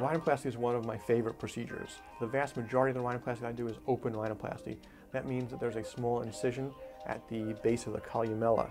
Rhinoplasty is one of my favorite procedures. The vast majority of the rhinoplasty I do is open rhinoplasty. That means that there's a small incision at the base of the columella,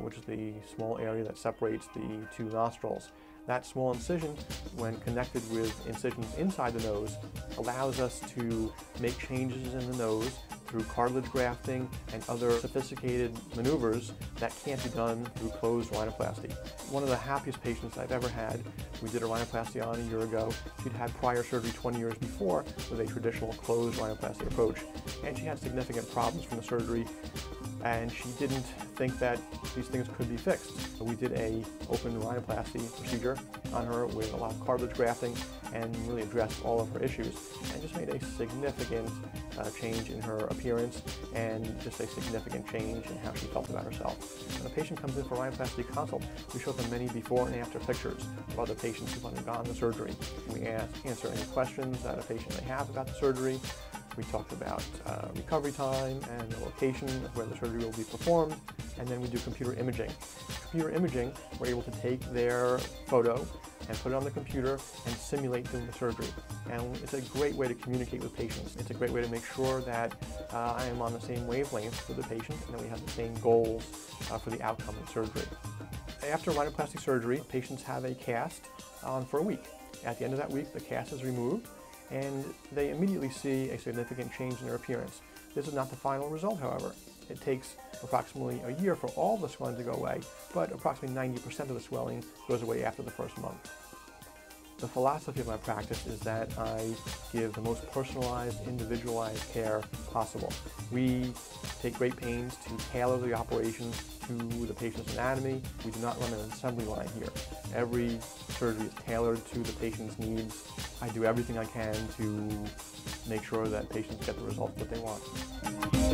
which is the small area that separates the two nostrils. That small incision, when connected with incisions inside the nose, allows us to make changes in the nose through cartilage grafting and other sophisticated maneuvers that can't be done through closed rhinoplasty. One of the happiest patients I've ever had, we did a rhinoplasty on a year ago. She'd had prior surgery 20 years before with a traditional closed rhinoplasty approach, and she had significant problems from the surgery, and she didn't think that these things could be fixed. So we did an open rhinoplasty procedure on her with a lot of cartilage grafting and really addressed all of her issues, and just made a significant change in her appearance and just a significant change in how she felt about herself. When a patient comes in for rhinoplasty consult, we show them many before and after pictures of other patients who've undergone the surgery. We answer any questions that a patient may have about the surgery. We talked about recovery time and the location of where the surgery will be performed, and then we do computer imaging. Computer imaging, we're able to take their photo and put it on the computer and simulate doing the surgery. And it's a great way to communicate with patients. It's a great way to make sure that I am on the same wavelength with the patient and that we have the same goals for the outcome of surgery. After rhinoplasty surgery, patients have a cast on for a week. At the end of that week, the cast is removed, and they immediately see a significant change in their appearance. This is not the final result, however. It takes approximately a year for all the swelling to go away, but approximately 90% of the swelling goes away after the first month. The philosophy of my practice is that I give the most personalized, individualized care possible. We take great pains to tailor the operation to the patient's anatomy. We do not run an assembly line here. Every surgery is tailored to the patient's needs. I do everything I can to make sure that patients get the results that they want.